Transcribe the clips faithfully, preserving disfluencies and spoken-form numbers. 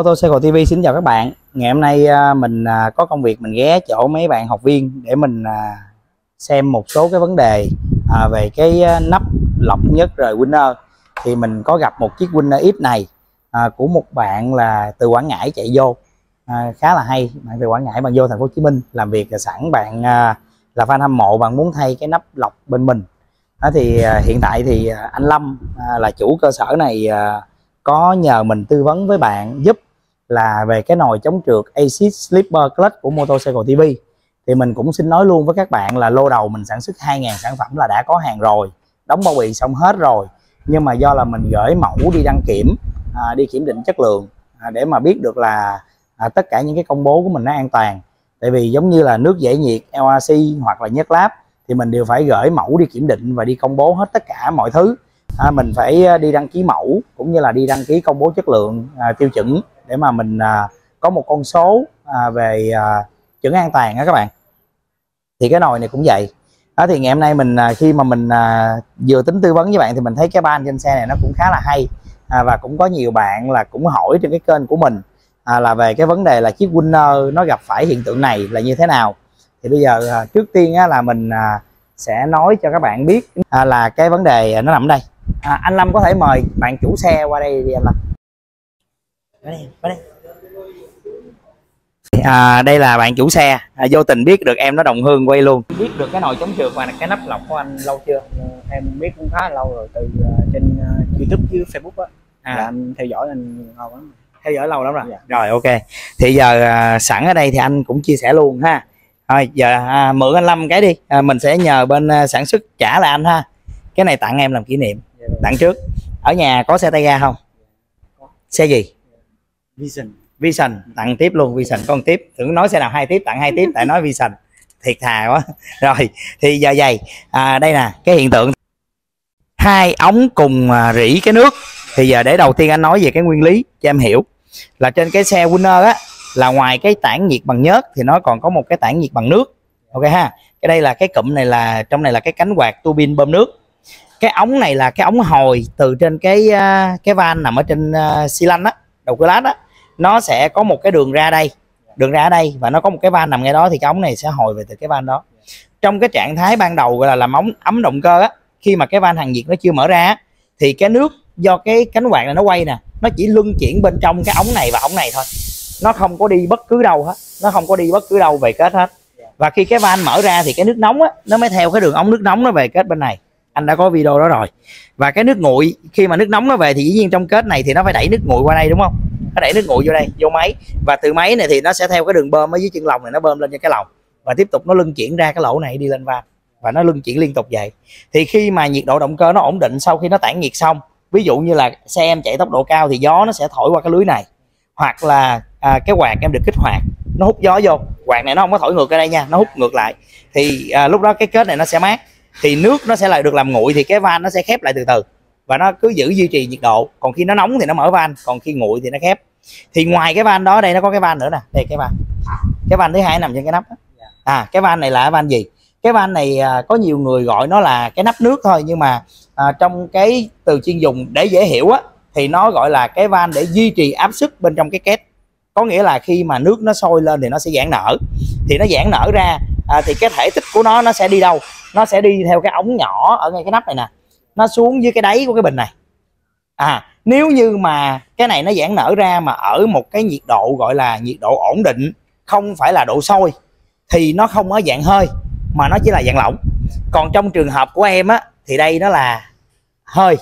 Motorcycles ti vi xin chào các bạn. Ngày hôm nay mình có công việc mình ghé chỗ mấy bạn học viên để mình xem một số cái vấn đề về cái nắp lọc nhất rời Winner. Thì mình có gặp một chiếc Winner X này của một bạn là từ Quảng Ngãi chạy vô, khá là hay. Bạn từ Quảng Ngãi bạn vô thành phố Hồ Chí Minh làm việc, sẵn bạn là fan hâm mộ, bạn muốn thay cái nắp lọc bên mình. Thì hiện tại thì anh Lâm là chủ cơ sở này có nhờ mình tư vấn với bạn giúp là về cái nồi chống trượt a xê Slipper Clutch của Motorcycles ti vi. Thì mình cũng xin nói luôn với các bạn là lô đầu mình sản xuất hai ngàn sản phẩm là đã có hàng rồi, đóng bao bì xong hết rồi. Nhưng mà do là mình gửi mẫu đi đăng kiểm, à, đi kiểm định chất lượng, à, để mà biết được là à, tất cả những cái công bố của mình nó an toàn. Tại vì giống như là nước giải nhiệt lờ rờ xê hoặc là nhớt láp thì mình đều phải gửi mẫu đi kiểm định và đi công bố hết tất cả mọi thứ. À, mình phải đi đăng ký mẫu cũng như là đi đăng ký công bố chất lượng, à, tiêu chuẩn để mà mình à, có một con số à, về à, chuẩn an toàn đó các bạn. Thì cái nồi này cũng vậy đó. Thì ngày hôm nay mình à, khi mà mình à, vừa tính tư vấn với bạn thì mình thấy cái ban trên xe này nó cũng khá là hay, à, và cũng có nhiều bạn là cũng hỏi trên cái kênh của mình à, là về cái vấn đề là chiếc Winner nó gặp phải hiện tượng này là như thế nào. Thì bây giờ à, trước tiên á, là mình à, sẽ nói cho các bạn biết à, là cái vấn đề nó nằm ở đây. À, anh Lâm có thể mời bạn chủ xe qua đây đi anh Lâm. Đây, đây. À, đây là bạn chủ xe, à, vô tình biết được em nó đồng hương quay luôn. Biết được cái nồi chống trượt và cái nắp lọc của anh lâu chưa? Em biết cũng khá lâu rồi, từ trên YouTube với Facebook á. À, là anh theo dõi anh lâu lắm. Theo dõi lâu lắm rồi. Dạ. Rồi ok. Thì giờ à, sẵn ở đây thì anh cũng chia sẻ luôn ha. Thôi giờ à, mượn anh Lâm cái đi, à, mình sẽ nhờ bên à, sản xuất trả lại anh ha. Cái này tặng em làm kỷ niệm. Tặng trước. Ở nhà có xe tay ga không? Xe gì? Vision. Vision, tặng tiếp luôn. Vision có một tiếp. Tưởng nói xe nào hai tiếp tặng hai tiếp, tại nói Vision. Thiệt thà quá. Rồi, thì giờ vậy à, đây nè, cái hiện tượng hai ống cùng rỉ cái nước. Thì giờ để đầu tiên anh nói về cái nguyên lý cho em hiểu. Là trên cái xe Winner á, là ngoài cái tản nhiệt bằng nhớt thì nó còn có một cái tản nhiệt bằng nước. Ok ha. Cái đây là cái cụm này, là trong này là cái cánh quạt tua bin bơm nước. Cái ống này là cái ống hồi từ trên cái cái van nằm ở trên xi lanh á, đầu cửa lát á, nó sẽ có một cái đường ra đây, đường ra đây và nó có một cái van nằm ngay đó, thì cái ống này sẽ hồi về từ cái van đó. Trong cái trạng thái ban đầu gọi là làm ống ấm động cơ á, khi mà cái van hàng nhiệt nó chưa mở ra thì cái nước do cái cánh quạt này nó quay nè, nó chỉ luân chuyển bên trong cái ống này và ống này thôi, nó không có đi bất cứ đâu hết, nó không có đi bất cứ đâu về kết hết. Và khi cái van mở ra thì cái nước nóng á, nó mới theo cái đường ống nước nóng nó về kết bên này. Anh đã có video đó rồi. Và cái nước nguội khi mà nước nóng nó về thì dĩ nhiên trong kết này thì nó phải đẩy nước nguội qua đây đúng không? Nó đẩy nước nguội vô đây, vô máy, và từ máy này thì nó sẽ theo cái đường bơm ở dưới chân lồng này, nó bơm lên cho cái lồng và tiếp tục nó luân chuyển ra cái lỗ này đi lên van, và nó luân chuyển liên tục vậy. Thì khi mà nhiệt độ động cơ nó ổn định sau khi nó tản nhiệt xong, ví dụ như là xe em chạy tốc độ cao thì gió nó sẽ thổi qua cái lưới này, hoặc là à, cái quạt em được kích hoạt, nó hút gió vô, quạt này nó không có thổi ngược ra đây nha, nó hút ngược lại. Thì à, lúc đó cái kết này nó sẽ mát. Thì nước nó sẽ lại được làm nguội thì cái van nó sẽ khép lại từ từ và nó cứ giữ duy trì nhiệt độ. Còn khi nó nóng thì nó mở van, còn khi nguội thì nó khép. Thì ngoài cái van đó, đây nó có cái van nữa nè, đây cái van, cái van thứ hai nằm trên cái nắp đó. À, cái van này là cái van gì? Cái van này à, có nhiều người gọi nó là cái nắp nước thôi, nhưng mà à, trong cái từ chuyên dùng để dễ hiểu á, thì nó gọi là cái van để duy trì áp suất bên trong cái két. Có nghĩa là khi mà nước nó sôi lên thì nó sẽ giãn nở, thì nó giãn nở ra à, thì cái thể tích của nó nó sẽ đi đâu? Nó sẽ đi theo cái ống nhỏ ở ngay cái nắp này nè, nó xuống dưới cái đáy của cái bình này. À, nếu như mà cái này nó giãn nở ra mà ở một cái nhiệt độ gọi là nhiệt độ ổn định, không phải là độ sôi, thì nó không ở dạng hơi mà nó chỉ là dạng lỏng. Còn trong trường hợp của em á, thì đây nó là hơi,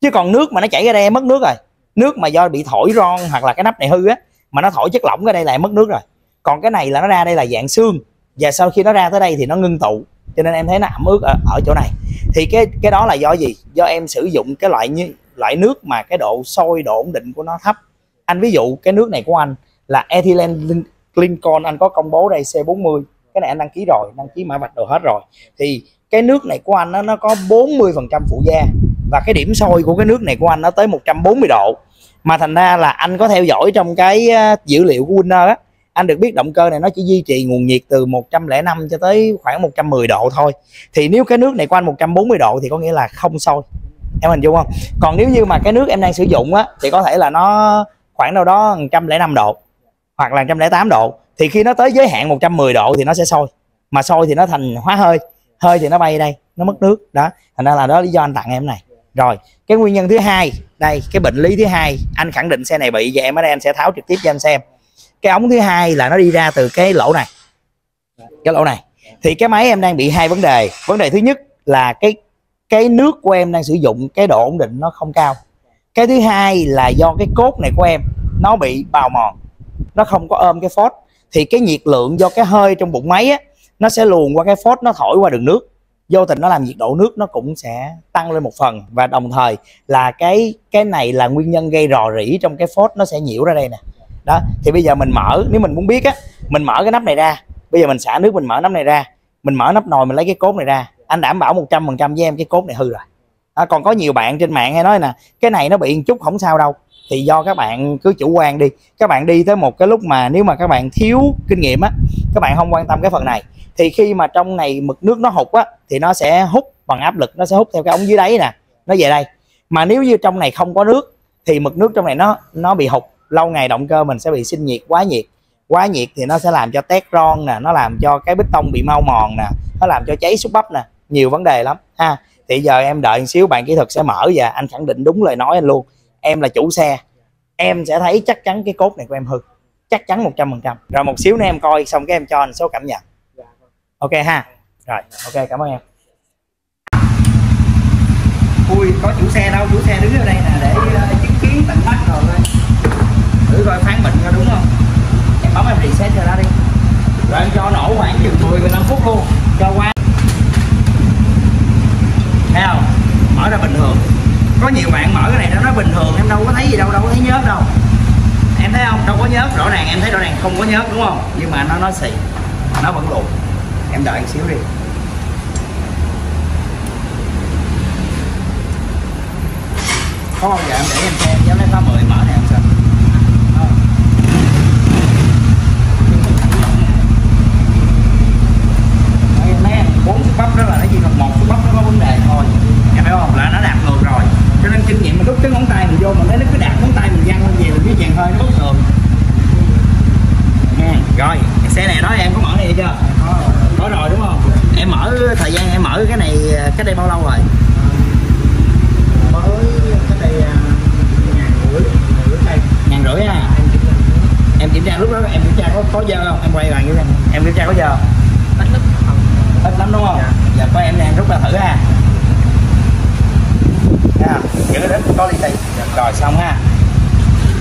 chứ còn nước mà nó chảy ra đây mất nước rồi. Nước mà do bị thổi ron hoặc là cái nắp này hư á, mà nó thổi chất lỏng ra đây là mất nước rồi. Còn cái này là nó ra đây là dạng xương, và sau khi nó ra tới đây thì nó ngưng tụ, cho nên em thấy nó ẩm ướt ở, ở chỗ này. Thì cái cái đó là do gì? Do em sử dụng cái loại như loại nước mà cái độ sôi, độ ổn định của nó thấp. Anh ví dụ cái nước này của anh là Ethylene glycol, anh có công bố đây xê bốn mươi. Cái này anh đăng ký rồi, đăng ký mã vạch đồ hết rồi. Thì cái nước này của anh nó, nó có bốn mươi phần trăm phụ gia, và cái điểm sôi của cái nước này của anh nó tới một trăm bốn mươi độ. Mà thành ra là anh có theo dõi trong cái dữ liệu của Winner á, anh được biết động cơ này nó chỉ duy trì nguồn nhiệt từ một trăm lẻ năm cho tới khoảng một trăm mười độ thôi. Thì nếu cái nước này của anh một trăm bốn mươi độ thì có nghĩa là không sôi. Em hình dung không? Còn nếu như mà cái nước em đang sử dụng á, thì có thể là nó khoảng đâu đó một trăm lẻ năm độ hoặc là một trăm lẻ tám độ. Thì khi nó tới giới hạn một trăm mười độ thì nó sẽ sôi, mà sôi thì nó thành hóa hơi, hơi thì nó bay đây, nó mất nước đó. Thành ra là đó lý do anh tặng em này. Rồi cái nguyên nhân thứ hai đây, cái bệnh lý thứ hai anh khẳng định xe này bị, và em ở đây anh sẽ tháo trực tiếp cho anh xem. Cái ống thứ hai là nó đi ra từ cái lỗ này, cái lỗ này. Thì cái máy em đang bị hai vấn đề. Vấn đề thứ nhất là cái cái nước của em đang sử dụng cái độ ổn định nó không cao. Cái thứ hai là do cái cốt này của em nó bị bào mòn, nó không có ôm cái phốt. Thì cái nhiệt lượng do cái hơi trong bụng máy á, nó sẽ luồn qua cái phốt, nó thổi qua đường nước, vô tình nó làm nhiệt độ nước nó cũng sẽ tăng lên một phần. Và đồng thời là cái cái này là nguyên nhân gây rò rỉ trong cái phốt, nó sẽ nhiễu ra đây nè. Đó, thì bây giờ mình mở, nếu mình muốn biết á, mình mở cái nắp này ra. Bây giờ mình xả nước, mình mở nắp này ra, mình mở nắp nồi, mình lấy cái cốt này ra. Anh đảm bảo một trăm phần trăm với em cái cốt này hư rồi. À, còn có nhiều bạn trên mạng hay nói nè, cái này nó bị một chút không sao đâu. Thì do các bạn cứ chủ quan đi, các bạn đi tới một cái lúc mà nếu mà các bạn thiếu kinh nghiệm á, các bạn không quan tâm cái phần này, thì khi mà trong này mực nước nó hụt á, thì nó sẽ hút bằng áp lực, nó sẽ hút theo cái ống dưới đáy nè, nó về đây. Mà nếu như trong này không có nước thì mực nước trong này nó nó bị hụt, lâu ngày động cơ mình sẽ bị sinh nhiệt, quá nhiệt. Quá nhiệt thì nó sẽ làm cho tét ron nè, nó làm cho cái bít tông bị mau mòn nè, nó làm cho cháy xúc bắp nè, nhiều vấn đề lắm ha. Thì giờ em đợi một xíu, bạn kỹ thuật sẽ mở và anh khẳng định đúng lời nói anh luôn. Em là chủ xe, em sẽ thấy chắc chắn cái cốt này của em hư, chắc chắn một trăm phần trăm. Rồi một xíu nữa em coi xong cái em cho anh số cảm nhận. Ok ha. Rồi, ok, cảm ơn em. Ui, có chủ xe đâu, chủ xe đứng ở đây nè để chứng kiến tận mắt rồi. Thử coi phán bệnh ra đúng không. Em bấm em reset rồi ra đi. Rồi em cho nổ khoảng chừng mười đến mười lăm phút luôn, cho qua. Thấy không? Mở ra bình thường. Có nhiều bạn mở cái này nó nói bình thường, em đâu có thấy gì đâu, đâu có thấy nhớt đâu. Em thấy không? Đâu có nhớt, rõ ràng em thấy rõ ràng không có nhớt đúng không? Nhưng mà nó nó xì, nó vẫn lụt. Em đợi một xíu đi. Có bao giờ em để em xem giống lấy tám mươi mở này không sao? bốn xúc bắp đó là nó chỉ còn một xúc bắp nó có vấn đề thôi, em hiểu không, là nó đạp ngược rồi. Cho nên kinh nghiệm mình đút cái ngón tay mình vô mình thấy nó cứ đạp ngón tay mình văng lên nhiều, cái dàn hơi nó bất thường. Nè, rồi cái xe này đó em có mở này chưa? Có, có rồi đúng không? Em mở thời gian em mở cái này cách đây bao lâu rồi? Mới cách đây ngàn rưỡi, ngàn rưỡi ha. Em kiểm tra lúc đó em kiểm tra có có dơ không? Em quay lại như thế này. Em kiểm tra có dơ không? Ít lắm đúng không? Dạ. Giờ có em đang rút ra thử ha. Nha, giữ đến có ly tì. Rồi xong ha.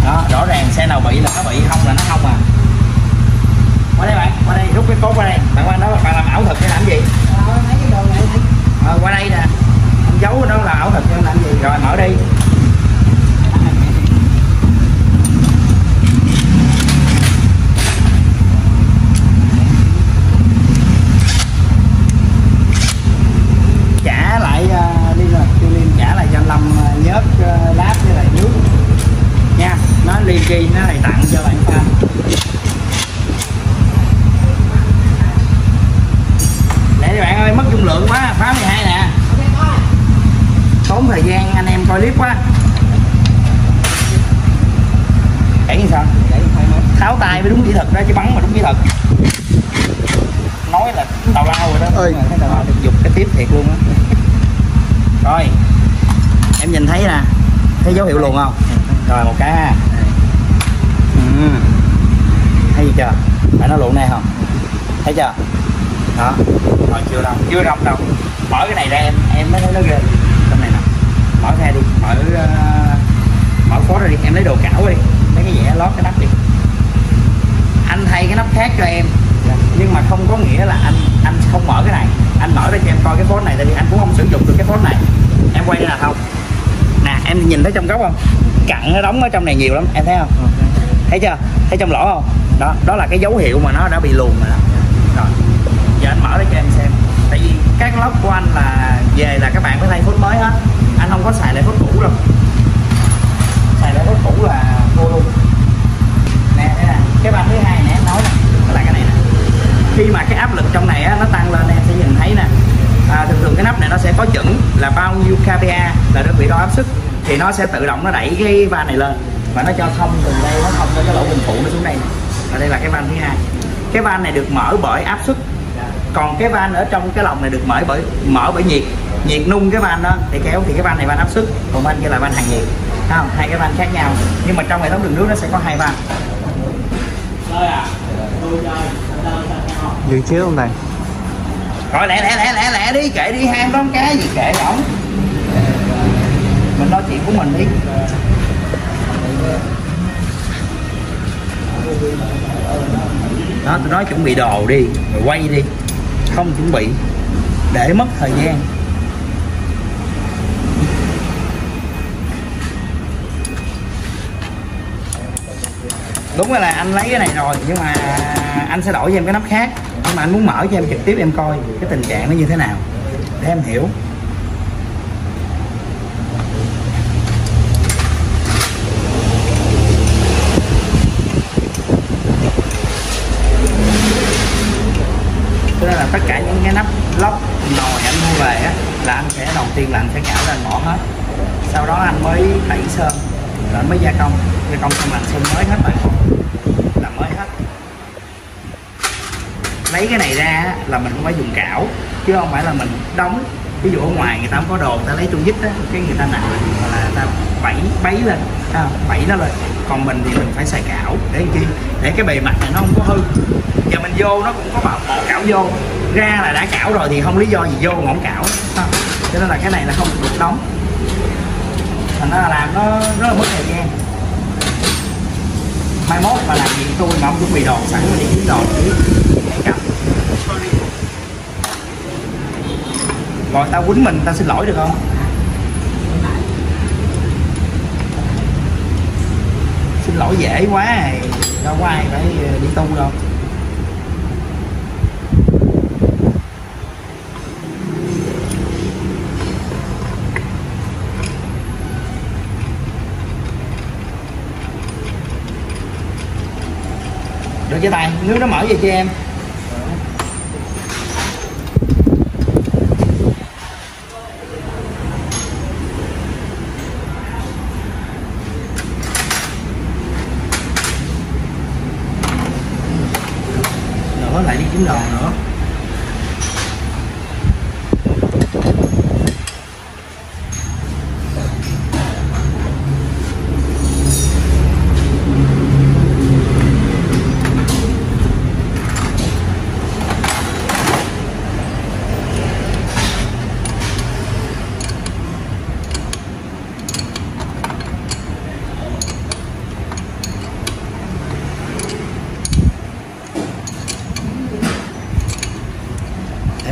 Đó, rõ ràng xe nào bị là nó bị, không là nó không à. Qua đây bạn, qua đây rút cái cốt qua đây. Bạn qua đó là bạn làm ảo thuật để làm gì? Ờ, lấy cái đồ này đi. Ờ, qua đây nè. Ông giấu đó là ảo thuật cho làm gì? Rồi mở đi. Kỳ nó này tặng cho bạn ta. Để bạn ơi mất dung lượng quá, phá mười hai nè. Tốn thời gian anh em coi clip quá. Để như sao? Để tháo tay mới đúng kỹ thuật đó chứ bắn mà đúng kỹ thuật. Nói là tào lao rồi đó. Ơi, cái tào lao được dục cái tiếp thiệt luôn á. Rồi. Em nhìn thấy nè. Thấy dấu hiệu luồn không? Rồi một cái ha. Ừ. Thấy gì chưa? Phải nó lộn này không? Thấy chưa? Đó. Rồi chưa đâu, chưa rộng đâu. Mở cái này ra em, em mới thấy nó ghê. Trong này nè. Mở ra đi, mở uh, mở phốt ra đi, em lấy đồ cảo đi. Lấy cái dẻ lót cái nắp đi. Anh thay cái nắp khác cho em. Nhưng mà không có nghĩa là anh anh không mở cái này. Anh mở ra cho em coi cái phốt này, tại vì anh cũng không sử dụng được cái phốt này. Em quay ra là không. Nè, em nhìn thấy trong góc không? Cặn nó đóng ở trong này nhiều lắm, em thấy không? Ừ. Thấy chưa? Thấy trong lỗ không? Đó, đó là cái dấu hiệu mà nó đã bị luồn rồi đó. Rồi. Giờ anh mở để cho em xem. Tại vì các lốc của anh là về là các bạn phải thay phốt mới hết. Anh không có xài lại phốt cũ đâu. Xài lại phốt cũ là vô luôn. Nè, đây nè. Cái bàn thứ hai nè em nói nè, là cái này nè. Khi mà cái áp lực trong này á, nó tăng lên em sẽ nhìn thấy nè. À, thường thường cái nắp này nó sẽ có chuẩn là bao nhiêu kPa là đơn vị đo áp suất thì nó sẽ tự động nó đẩy cái van này lên. và nó cho thông từ đây, nó thông tới cái lỗ bình phụ nó xuống đây. Và đây là cái van thứ hai. Cái van này được mở bởi áp suất, còn cái van ở trong cái lồng này được mở bởi mở bởi nhiệt nhiệt nung cái van đó để kéo, thì cái van này van áp suất, còn van kia là van hàng nhiệt. Thấy không, hai cái van khác nhau, nhưng mà trong hệ thống đường nước nó sẽ có hai van. Dừng chiếu không này, rồi lẹ lẹ lẹ lẹ lẹ đi, kệ đi, hang đó cái gì kệ ổng, mình nói chuyện của mình đi. Đó, tôi nói chuẩn bị đồ đi rồi quay đi, không chuẩn bị để mất thời gian. Đúng là anh lấy cái này rồi, nhưng mà anh sẽ đổi cho em cái nắp khác, nhưng mà anh muốn mở cho em trực tiếp em coi cái tình trạng nó như thế nào để em hiểu. Cho nên là tất cả những cái nắp lóc nồi anh mua về á, là anh sẽ đầu tiên là anh sẽ cạo ra, anh bỏ hết, sau đó anh mới tẩy sơn, rồi anh mới gia công, gia công xong anh sơn mới hết, bạn làm mới hết. Lấy cái này ra là mình cũng phải dùng cạo, chứ không phải là mình đóng. Ví dụ ở ngoài người ta không có đồ, người ta lấy trung vít á, cái người ta nặng là người ta bẫy bấy lên, à, bẫy nó lên. Còn mình thì mình phải xài cạo để làm chi, để cái bề mặt này nó không có hư. Giờ mình vô nó cũng có bảo bỏ cạo vô, ra là đã cạo rồi thì không lý do gì vô mà không cạo. À, cho nên là cái này là không được đóng, thành ra là làm nó rất là mất thời gian. Mai mốt mà làm gì tôi mà không chuẩn bị đồ sẵn mà đi kiếm đồ để cặp. Rồi tao quýnh mình, tao xin lỗi được không? Xin lỗi dễ quá, đâu có ai phải đi tu đâu. Được chứ Tài, nước nó mở về cho em. Lại đi kiếm đồ nữa.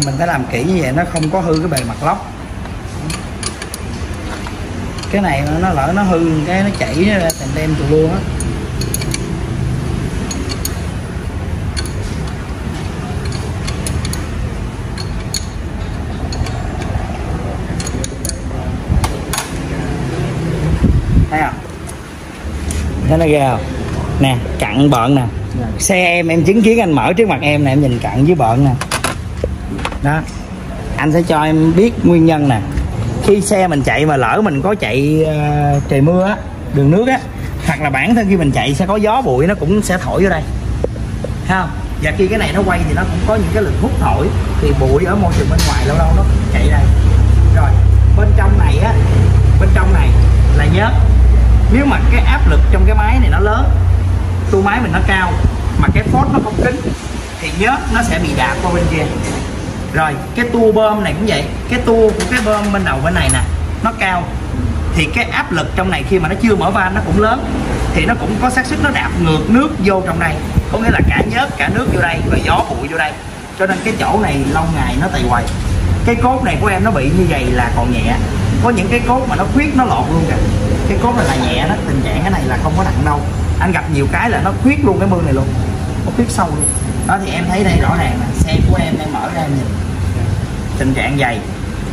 Mình phải làm kỹ như vậy nó không có hư cái bề mặt lóc. Cái này nó lỡ nó hư cái nó chảy ra thành đem tù luôn á. Thấy không? Thấy nó ghê không? Nè, cặn bợn nè. Xe em em chứng kiến anh mở trước mặt em nè, em nhìn cặn với bợn nè. Đó, anh sẽ cho em biết nguyên nhân nè. Khi xe mình chạy mà lỡ mình có chạy uh, trời mưa á, đường nước á, hoặc là bản thân khi mình chạy sẽ có gió bụi nó cũng sẽ thổi vô đây, thấy không? Và khi cái này nó quay thì nó cũng có những cái lực hút thổi, thì bụi ở môi trường bên ngoài lâu lâu nó chạy đây. Rồi bên trong này á, bên trong này là nhớt. Nếu mà cái áp lực trong cái máy này nó lớn, tua máy mình nó cao, mà cái phốt nó không kín, thì nhớt nó sẽ bị đạp qua bên kia. Rồi cái tua bơm này cũng vậy, cái tua của cái bơm bên đầu bên này nè nó cao, thì cái áp lực trong này khi mà nó chưa mở van nó cũng lớn, thì nó cũng có xác suất nó đạp ngược nước vô trong đây, có nghĩa là cả nhớt cả nước vô đây và gió bụi vô đây. Cho nên cái chỗ này lâu ngày nó tày hoài. Cái cốt này của em nó bị như vậy là còn nhẹ, có những cái cốt mà nó khuyết nó lọt luôn kìa. Cái cốt này là nhẹ đó, tình trạng cái này là không có nặng đâu. Anh gặp nhiều cái là nó khuyết luôn cái mương này luôn, nó khuyết sâu luôn. Đó thì em thấy đây rõ ràng là xe của em đang mở ra em nhìn tình trạng dày,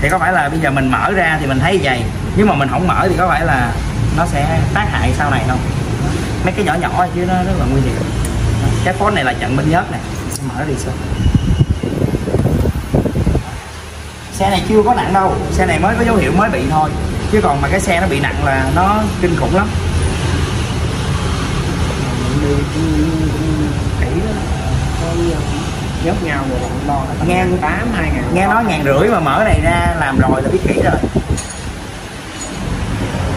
thì có phải là bây giờ mình mở ra thì mình thấy dày, nhưng mà mình không mở thì có phải là nó sẽ tác hại sau này không? Mấy cái nhỏ nhỏ chứ nó rất là nguy hiểm. Cái phốt này là trận bên nhớt này, sẽ mở đi xem. Xe này chưa có nặng đâu, xe này mới có dấu hiệu mới bị thôi, chứ còn mà cái xe nó bị nặng là nó kinh khủng lắm. kỹ lắm. Nhớt ngao rồi bạn đo là ngang tám hai ngàn, nghe nói ngàn rưỡi mà mở này ra làm rồi là biết kỹ rồi.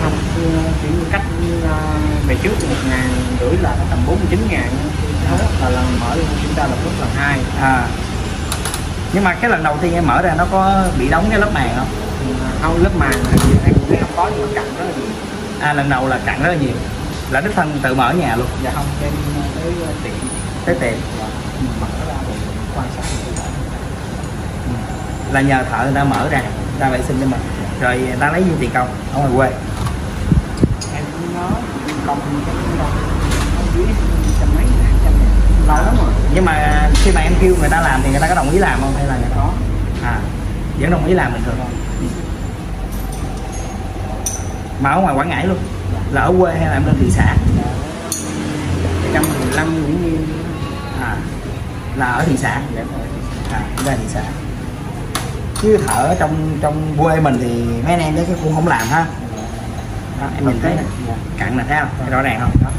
Không, chỉ cách về trước một ngàn rưỡi là tầm bốn mươi chín ngàn là lần mở chúng ta là lúc lần hai. À, nhưng mà cái lần đầu tiên em mở ra nó có bị đóng cái lớp màng không? Không, lớp màng thì em cũng không có, nhưng mà cặn rất là nhiều. À, lần đầu là cặn rất là nhiều, là đích thân tự mở ở nhà luôn? Dạ không, em tới tiệm. Tới tiệm mở ra một quan sát là nhờ thợ người ta mở ra, người ta vệ sinh cho mình, rồi người ta lấy nhiêu tiền công ở ngoài quê? Em cũng nói công cái công dưới trăm mấy ngàn, trăm ngàn lâu lắm rồi. Nhưng mà khi mà em kêu người ta làm thì người ta có đồng ý làm không hay là người ta có? À, vẫn đồng ý làm bình thường không? Mà ở ngoài Quảng Ngãi luôn, là ở quê hay là em lên thị xã? một trăm mười lăm cũng như à, là ở thị xã. À, ra thị xã. Chứ ở trong trong quê mình thì mấy anh em đấy cũng không làm ha. Đó, em nhìn thấy nè, cặn là thấy không? Rõ ràng không? Đó.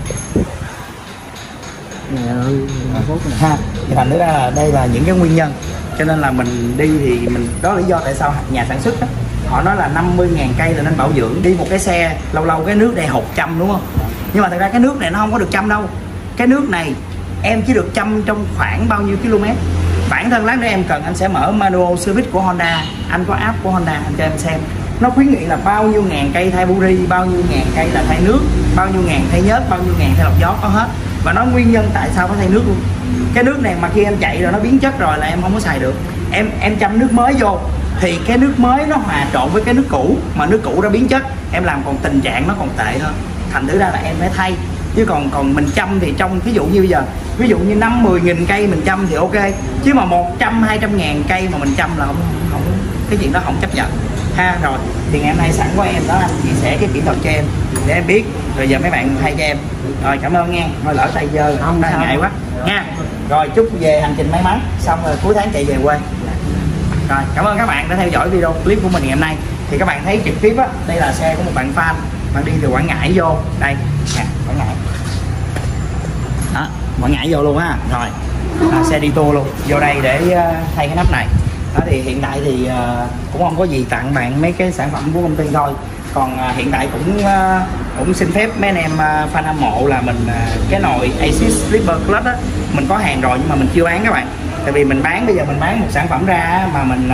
Ha, thì thành ra là đây là những cái nguyên nhân. Cho nên là mình đi thì mình đó là lý do tại sao nhà sản xuất đó, họ nói là năm mươi ngàn cây là nên bảo dưỡng. Đi một cái xe lâu lâu cái nước này hột trăm đúng không? Nhưng mà thật ra cái nước này nó không có được trăm đâu. Cái nước này em chỉ được trăm trong khoảng bao nhiêu km. Bản thân lát nữa em cần anh sẽ mở manual service của Honda, anh có app của Honda anh cho em xem. Nó khuyến nghị là bao nhiêu ngàn cây thay buri, bao nhiêu ngàn cây là thay nước, bao nhiêu ngàn thay nhớt, bao nhiêu ngàn thay lọc gió, có hết. Và nó nguyên nhân tại sao phải thay nước luôn. Cái nước này mà khi em chạy rồi nó biến chất rồi là em không có xài được. Em em châm nước mới vô thì cái nước mới nó hòa trộn với cái nước cũ, mà nước cũ nó biến chất, em làm còn tình trạng nó còn tệ hơn. Thành thử ra là em phải thay. Chứ còn còn mình chăm thì trong ví dụ như bây giờ, ví dụ như năm mười nghìn cây mình chăm thì ok, chứ mà một trăm hai trăm ngàn cây mà mình chăm là không, không cái chuyện đó không chấp nhận ha. Rồi thì ngày hôm nay sẵn của em đó, anh chia sẻ cái kỹ thuật cho em để em biết, rồi giờ mấy bạn thay cho em. Rồi cảm ơn nghe, thôi lỡ tay giờ không sao, ngại quá nha. Rồi chúc về hành trình may mắn, xong rồi cuối tháng chạy về quê. Rồi, cảm ơn các bạn đã theo dõi video clip của mình ngày hôm nay. Thì các bạn thấy trực tiếp á, đây là xe của một bạn fan, bạn đi từ Quảng Ngãi vô đây nè, Quảng Ngãi đó, Quảng Ngãi vô luôn á. Rồi à, xe đi tour luôn vô đây để uh, thay cái nắp này đó. Thì hiện tại thì uh, cũng không có gì, tặng bạn mấy cái sản phẩm của công ty thôi. Còn uh, hiện tại cũng uh, cũng xin phép mấy anh em uh, fan hâm mộ là mình uh, cái nồi Asus Slipper Clutch á, mình có hàng rồi nhưng mà mình chưa bán các bạn. Tại vì mình bán, bây giờ mình bán một sản phẩm ra mà mình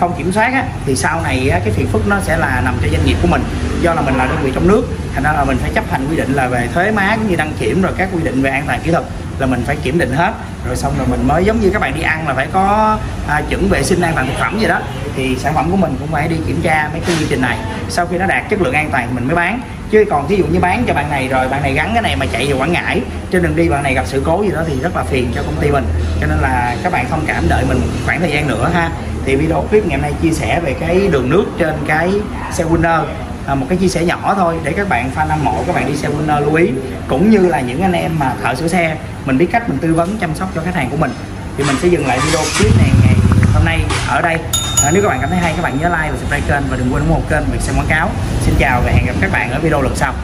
không kiểm soát á, thì sau này cái phiền phức nó sẽ là nằm cho doanh nghiệp của mình. Do là mình là đơn vị trong nước, thành ra là mình phải chấp hành quy định là về thuế má cũng như đăng kiểm, rồi các quy định về an toàn kỹ thuật là mình phải kiểm định hết. Rồi xong rồi mình mới, giống như các bạn đi ăn là phải có à, chuẩn vệ sinh an toàn thực phẩm gì đó, thì sản phẩm của mình cũng phải đi kiểm tra mấy cái quy trình này. Sau khi nó đạt chất lượng an toàn mình mới bán. Chứ còn thí dụ như bán cho bạn này rồi bạn này gắn cái này mà chạy về Quảng Ngãi, trên đường đi bạn này gặp sự cố gì đó thì rất là phiền cho công ty mình. Cho nên là các bạn thông cảm đợi mình một khoảng thời gian nữa ha. Thì video clip ngày hôm nay chia sẻ về cái đường nước trên cái xe Winner, à, một cái chia sẻ nhỏ thôi để các bạn fan hâm mộ, các bạn đi xe Winner lưu ý, cũng như là những anh em mà thợ sửa xe mình biết cách mình tư vấn chăm sóc cho khách hàng của mình. Thì mình sẽ dừng lại video clip này ngày hôm nay ở đây. À, nếu các bạn cảm thấy hay các bạn nhớ like và subscribe kênh, và đừng quên ủng hộ kênh mình xem quảng cáo. Xin chào và hẹn gặp các bạn ở video lần sau.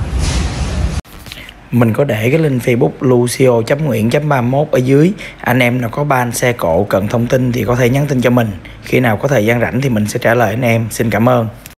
Mình có để cái link Facebook lucio chấm nguyễn chấm ba mốt ở dưới. Anh em nào có ban xe cộ cần thông tin thì có thể nhắn tin cho mình. Khi nào có thời gian rảnh thì mình sẽ trả lời anh em. Xin cảm ơn.